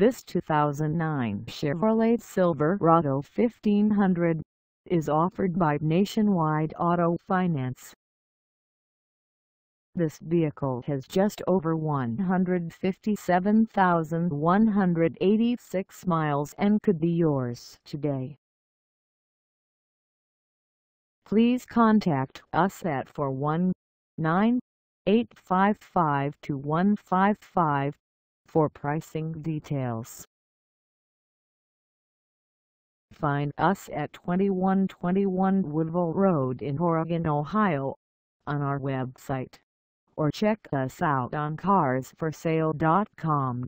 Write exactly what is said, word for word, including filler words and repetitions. This two thousand nine Chevrolet Silverado fifteen hundred is offered by Nationwide Auto Finance. This vehicle has just over one hundred fifty-seven thousand one hundred eighty-six miles and could be yours today. Please contact us at four one nine, eight five five, two one five five for pricing details. Find us at twenty-one twenty-one Woodville Road in Oregon, Ohio, on our website, or check us out on cars for sale dot com.